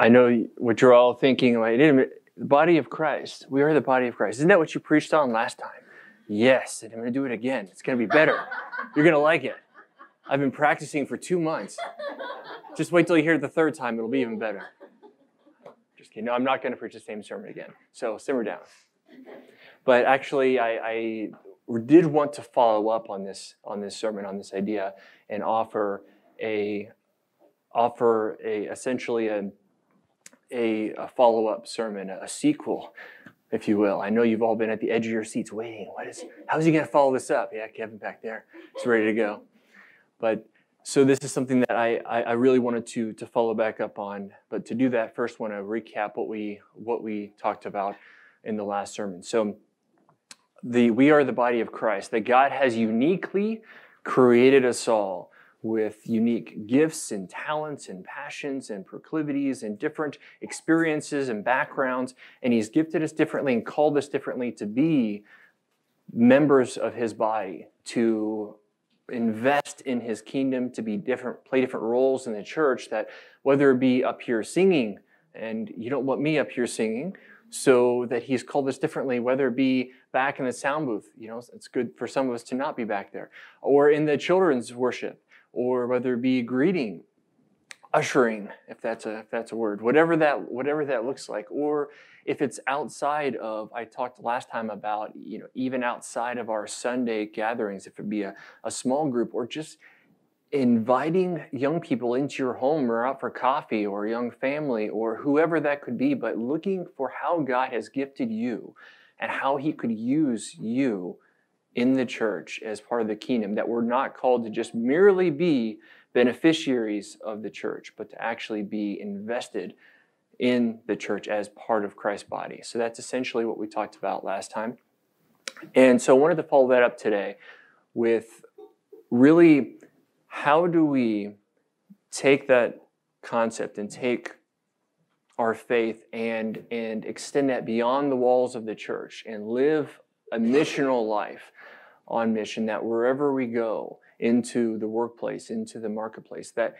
I know what you're all thinking, like, the body of Christ, we are the body of Christ. Isn't that what you preached on last time? Yes, and I'm going to do it again. It's going to be better. You're going to like it. I've been practicing for 2 months. Just wait till you hear it the third time. It'll be even better. Just kidding. No, I'm not going to preach the same sermon again. So simmer down. But actually, I did want to follow up on this sermon, on this idea, and offer a essentially a follow-up sermon, a sequel, if you will. I know you've all been at the edge of your seats waiting. How's he going to follow this up? Yeah, Kevin back there is ready to go. But so this is something that I really wanted to follow back up on. But to do that, first want to recap what we talked about in the last sermon. So we are the body of Christ, that God has uniquely created us all with unique gifts and talents and passions and proclivities and different experiences and backgrounds. And he's gifted us differently and called us differently to be members of his body, to invest in his kingdom, to be different, play different roles in the church, that whether it be up here singing, and you don't want me up here singing, so that he's called us differently, whether it be back in the sound booth, you know, it's good for some of us to not be back there, or in the children's worship, or whether it be greeting, ushering, if that's a word, whatever that looks like, or if it's outside of, I talked last time about, you know, even outside of our Sunday gatherings, if it be a small group, or just inviting young people into your home or out for coffee, or a young family, or whoever that could be, but looking for how God has gifted you and how he could use you in the church as part of the kingdom, that we're not called to just merely be beneficiaries of the church, but to actually be invested in the church as part of Christ's body. So that's essentially what we talked about last time. And so I wanted to follow that up today with really, how do we take that concept and take our faith and extend that beyond the walls of the church and live a missional life on mission, that wherever we go, into the workplace, into the marketplace, that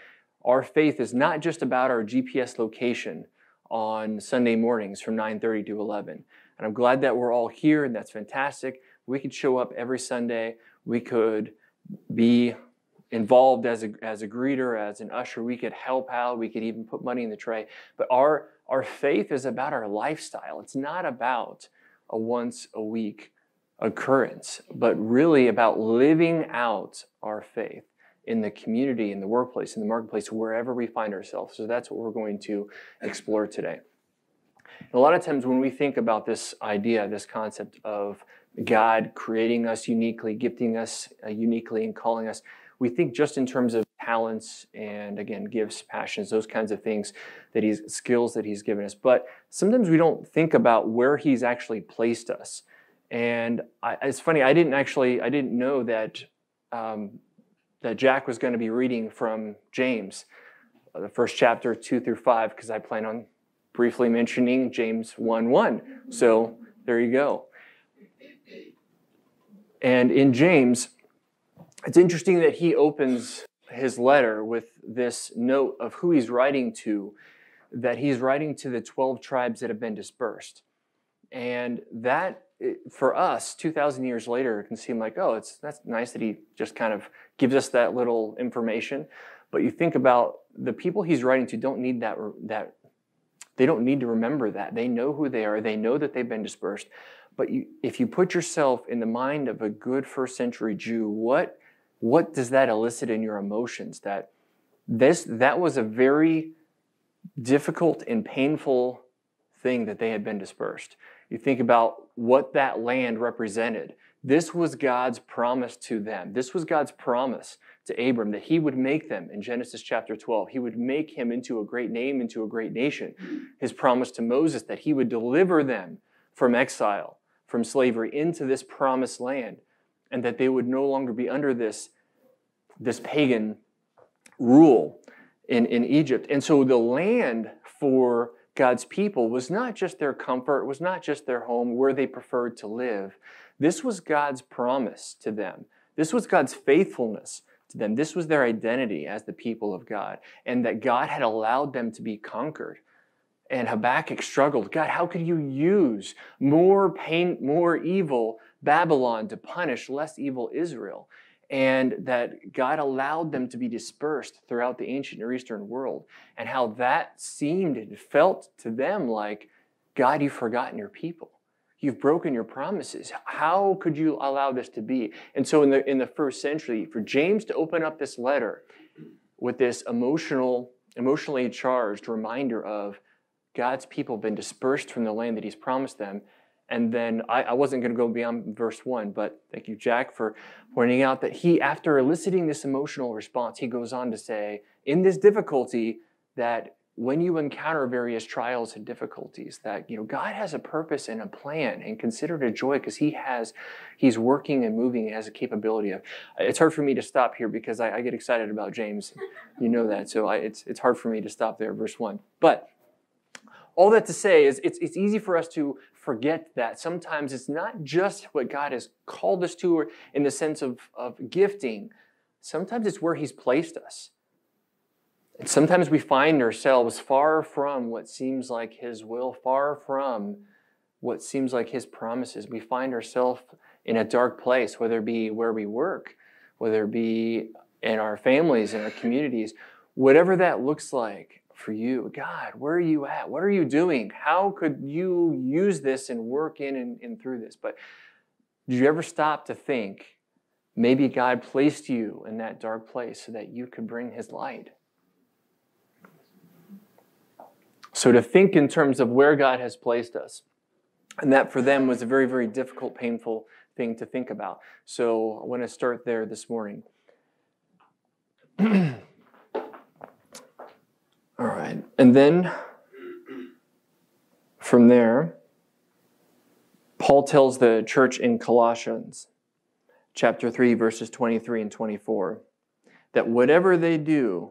our faith is not just about our GPS location on Sunday mornings from 9:30 to 11. And I'm glad that we're all here, and that's fantastic. We could show up every Sunday. We could be involved as a greeter, as an usher. We could help out. We could even put money in the tray. But our faith is about our lifestyle. It's not about a once-a-week occurrence, but really about living out our faith in the community, in the workplace, in the marketplace, wherever we find ourselves. So that's what we're going to explore today. And a lot of times when we think about this idea, this concept of God creating us uniquely, gifting us uniquely, and calling us, we think just in terms of talents and, again, gifts, passions, those kinds of things, that skills that he's given us. But sometimes we don't think about where he's actually placed us. And it's funny, I didn't know that that Jack was going to be reading from James, the first chapter 2 through 5, because I plan on briefly mentioning James 1:1. So there you go. And in James, it's interesting that he opens his letter with this note of who he's writing to, that he's writing to the 12 tribes that have been dispersed. And that, for us, 2,000 years later, it can seem like, oh, that's nice that he just kind of gives us that little information. But you think about the people he's writing to don't need that. They don't need to remember that. They know who they are. They know that they've been dispersed. But if you put yourself in the mind of a good first century Jew, what does that elicit in your emotions? That was a very difficult and painful thing that they had been dispersed. You think about what that land represented. This was God's promise to them. This was God's promise to Abram, that he would make them, in Genesis chapter 12, he would make him into a great name, into a great nation. His promise to Moses, that he would deliver them from exile, from slavery, into this promised land, and that they would no longer be under this pagan rule in Egypt. And so the land for God's people was not just their comfort, was not just their home, where they preferred to live. This was God's promise to them. This was God's faithfulness to them. This was their identity as the people of God, and that God had allowed them to be conquered and Habakkuk struggled. God, how could you use more pain, more evil Babylon to punish less evil Israel? And that God allowed them to be dispersed throughout the ancient Near Eastern world, and how that seemed and felt to them like, God, you've forgotten your people. You've broken your promises. How could you allow this to be? And so in the first century, for James to open up this letter with this emotionally charged reminder of God's people been dispersed from the land that he's promised them. And then I wasn't going to go beyond verse 1, but thank you, Jack, for pointing out that he, after eliciting this emotional response, he goes on to say, in this difficulty, that when you encounter various trials and difficulties, that, you know, God has a purpose and a plan, and consider it a joy because he's working and moving and has a capability of. It's hard for me to stop here because I get excited about James. You know that. So it's hard for me to stop there, verse 1. But all that to say is it's easy for us to forget that sometimes it's not just what God has called us to or in the sense of gifting. Sometimes it's where he's placed us. And sometimes we find ourselves far from what seems like his will, far from what seems like his promises. We find ourselves in a dark place, whether it be where we work, whether it be in our families, in our communities, whatever that looks like. For you, God, where are you at? What are you doing? How could you use this and work in and through this? But did you ever stop to think, maybe God placed you in that dark place so that you could bring his light? So to think in terms of where God has placed us, and that for them was a very, very difficult, painful thing to think about. So I want to start there this morning. All right, and then from there, Paul tells the church in Colossians, chapter 3, verses 23 and 24, that whatever they do,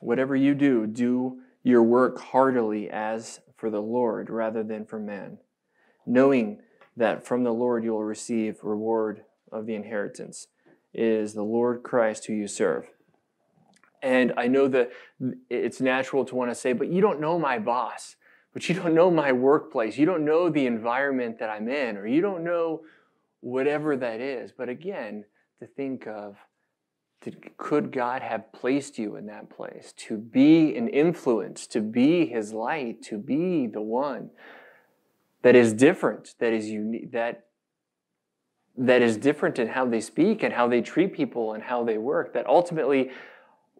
whatever you do, do your work heartily as for the Lord rather than for man, knowing that from the Lord you will receive reward of the inheritance. It is the Lord Christ who you serve. And I know that it's natural to want to say, but you don't know my boss, but you don't know my workplace, you don't know the environment that I'm in, or you don't know whatever that is. But again, to think of, could God have placed you in that place to be an influence, to be his light, to be the one that is different, that is unique, that is different in how they speak and how they treat people and how they work, that ultimately,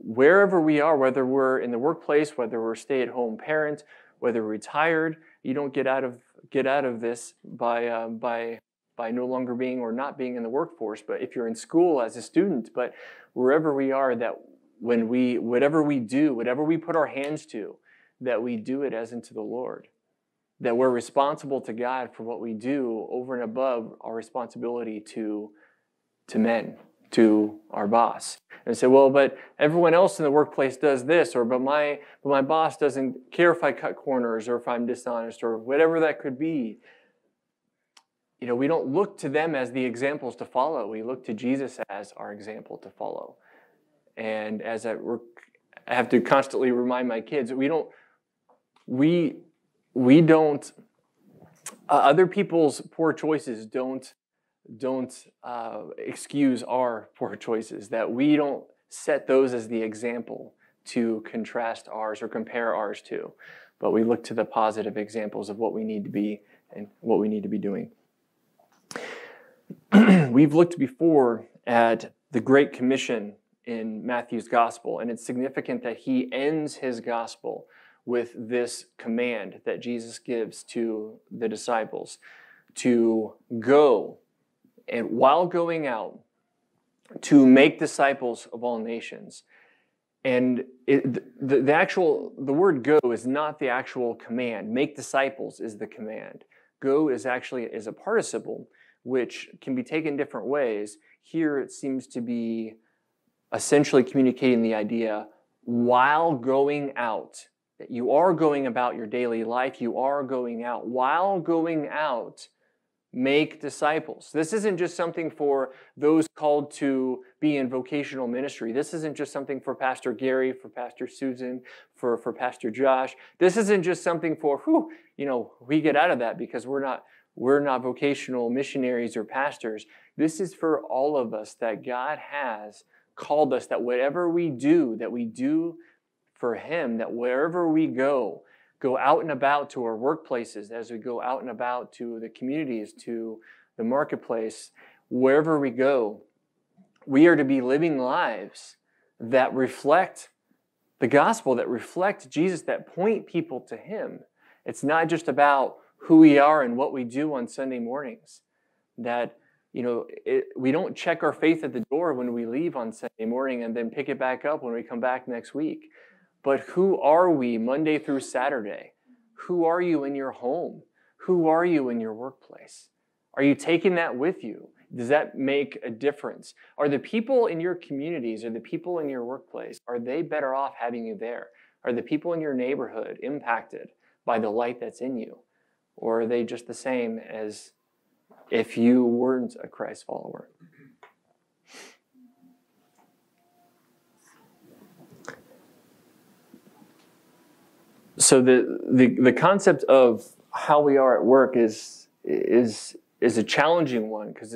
wherever we are, whether we're in the workplace, whether we're a stay-at-home parent, whether we're retired, you don't get out of this by no longer being or not being in the workforce. But if you're in school as a student, but wherever we are, that when whatever we do, whatever we put our hands to, that we do it as unto the Lord, that we're responsible to God for what we do over and above our responsibility to men, to our boss. And say, well, but everyone else in the workplace does this, or but my boss doesn't care if I cut corners or if I'm dishonest or whatever that could be. You know, we don't look to them as the examples to follow. We look to Jesus as our example to follow. And as I have to constantly remind my kids, other people's poor choices don't excuse our poor choices, that we don't set those as the example to contrast ours or compare ours to, but we look to the positive examples of what we need to be and what we need to be doing. We've looked before at the Great Commission in Matthew's gospel, and it's significant that he ends his gospel with this command that Jesus gives to the disciples to go, and while going out, to make disciples of all nations. And the word go is not the actual command. Make disciples is the command. Go is actually a participle, which can be taken different ways. Here it seems to be essentially communicating the idea, while going out, that you are going about your daily life, you are going out. While going out, Make disciples. This isn't just something for those called to be in vocational ministry. This isn't just something for Pastor Gary, for Pastor Susan, for Pastor Josh. This isn't just something for, we get out of that because we're not vocational missionaries or pastors. This is for all of us that God has called us, that whatever we do, that we do for Him, that wherever we go out and about to our workplaces, as we go out and about to the communities, to the marketplace, wherever we go, we are to be living lives that reflect the gospel, that reflect Jesus, that point people to Him. It's not just about who we are and what we do on Sunday mornings. That, we don't check our faith at the door when we leave on Sunday morning and then pick it back up when we come back next week. But who are we Monday through Saturday? Who are you in your home? Who are you in your workplace? Are you taking that with you? Does that make a difference? Are the people in your communities, are the people in your workplace, are they better off having you there? Are the people in your neighborhood impacted by the light that's in you? Or are they just the same as if you weren't a Christ follower? So the concept of how we are at work is a challenging one, because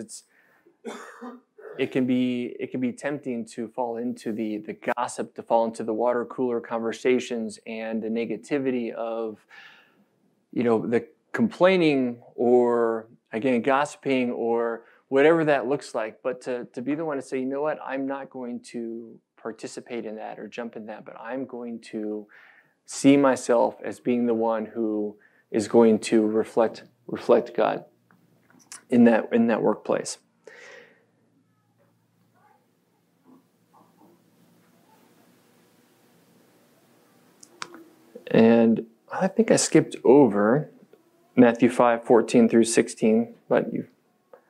it can be tempting to fall into the gossip, to fall into the water cooler conversations and the negativity of the complaining, or again gossiping, or whatever that looks like. But to be the one to say, you know what, I'm not going to participate in that or jump in that, but I'm going to see myself as being the one who is going to reflect God in that workplace. And I think I skipped over Matthew 5:14 through 16, but you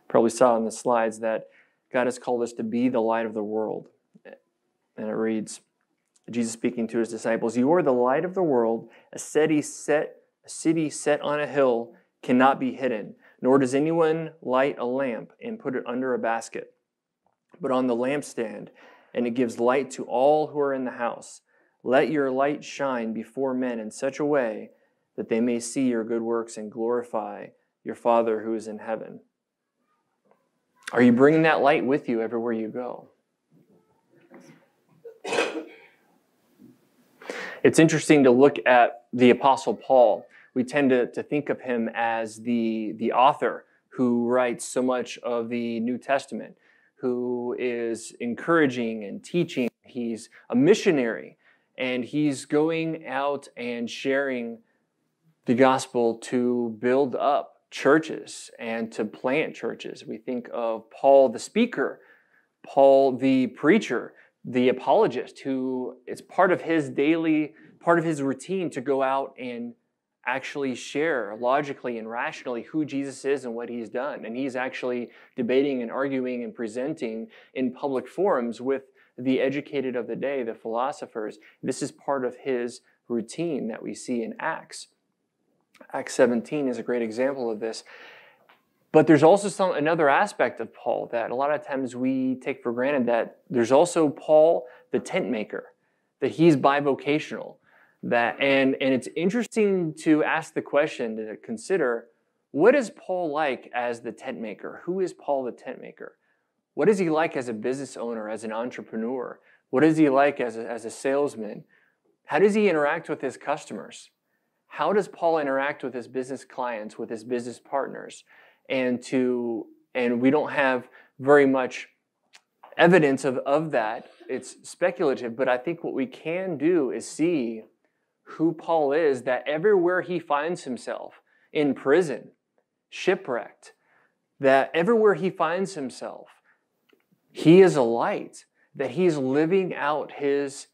probably saw on the slides that God has called us to be the light of the world. And it reads, Jesus speaking to His disciples, "You are the light of the world. A city set on a hill cannot be hidden, nor does anyone light a lamp and put it under a basket, but on the lampstand, and it gives light to all who are in the house. Let your light shine before men in such a way that they may see your good works and glorify your Father who is in heaven." Are you bringing that light with you everywhere you go? It's interesting to look at the Apostle Paul. We tend to think of him as the author who writes so much of the New Testament, who is encouraging and teaching. He's a missionary, and he's going out and sharing the gospel to build up churches and to plant churches. We think of Paul the speaker, Paul the preacher, the apologist, who it's part of his routine to go out and actually share logically and rationally who Jesus is and what He's done. And he's actually debating and arguing and presenting in public forums with the educated of the day, the philosophers. This is part of his routine that we see in Acts. Acts 17 is a great example of this. But there's also another aspect of Paul that a lot of times we take for granted, that there's also Paul, the tent maker, that he's bivocational. And it's interesting to ask the question, to consider, what is Paul like as the tent maker? Who is Paul the tent maker? What is he like as a business owner, as an entrepreneur? What is he like as a salesman? How does he interact with his customers? How does Paul interact with his business clients, with his business partners? And we don't have very much evidence of that. It's speculative, but I think what we can do is see who Paul is, that everywhere he finds himself, in prison, shipwrecked, that everywhere he finds himself, he is a light, that he's living out his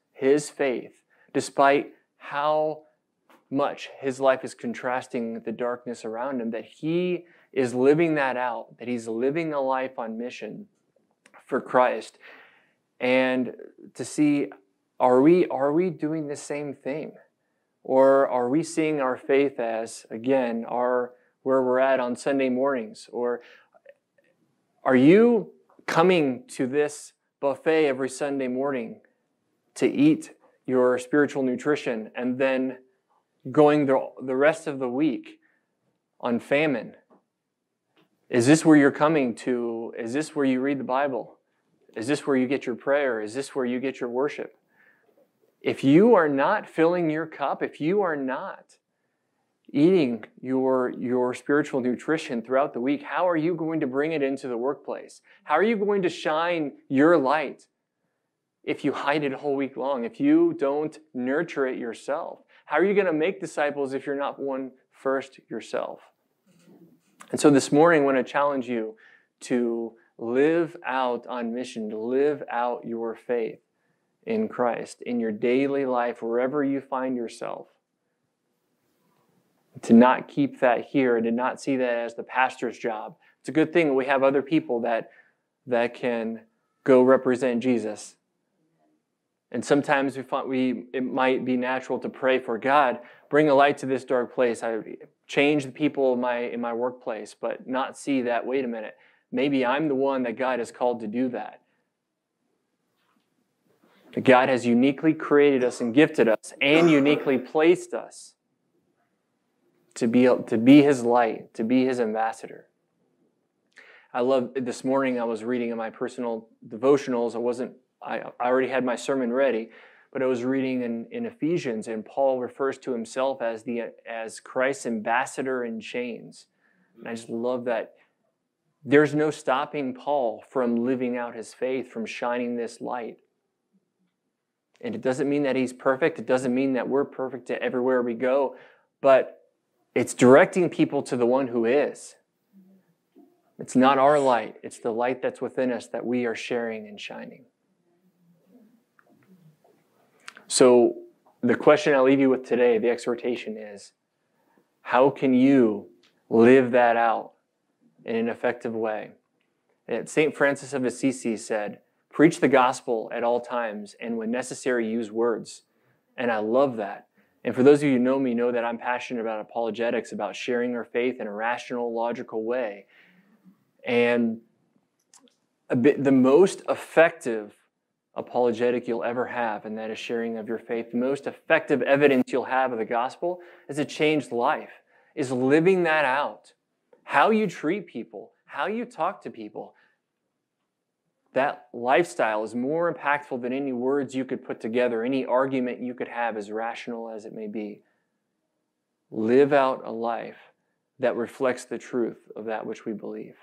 faith, despite how much his life is contrasting the darkness around him, that he is living that out, that he's living a life on mission for Christ. And to see, are we doing the same thing? Or are we seeing our faith as, again, our where we're at on Sunday mornings? Or are you coming to this buffet every Sunday morning to eat your spiritual nutrition and then going the rest of the week on famine? Is this where you're coming to? Is this where you read the Bible? Is this where you get your prayer? Is this where you get your worship? If you are not filling your cup, if you are not eating your spiritual nutrition throughout the week, how are you going to bring it into the workplace? How are you going to shine your light if you hide it a whole week long, if you don't nurture it yourself? How are you going to make disciples if you're not one first yourself? And so this morning, I want to challenge you to live out on mission, to live out your faith in Christ, in your daily life, wherever you find yourself. To not keep that here, to not see that as the pastor's job. It's a good thing we have other people that can go represent Jesus. And sometimes it might be natural to pray for God, bring a light to this dark place. I change the people in my workplace, but not see that, wait a minute, maybe I'm the one that God has called to do that. God has uniquely created us and gifted us and uniquely placed us to be His light, to be His ambassador. I love, this morning I was reading in my personal devotionals, I already had my sermon ready, but I was reading in Ephesians, and Paul refers to himself as Christ's ambassador in chains. And I just love that. There's no stopping Paul from living out his faith, from shining this light. And it doesn't mean that he's perfect. It doesn't mean that we're perfect to everywhere we go, but it's directing people to the one who is. It's not our light. It's the light that's within us that we are sharing and shining. So the question I leave you with today, the exhortation is, how can you live that out in an effective way? And St. Francis of Assisi said, "Preach the gospel at all times, and when necessary, use words." And I love that. And for those of you who know me, know that I'm passionate about apologetics, about sharing our faith in a rational, logical way. And the most effective apologetic you'll ever have, and that is sharing of your faith. The most effective evidence you'll have of the gospel is a changed life, is living that out. How you treat people, how you talk to people, that lifestyle is more impactful than any words you could put together, any argument you could have, as rational as it may be. Live out a life that reflects the truth of that which we believe.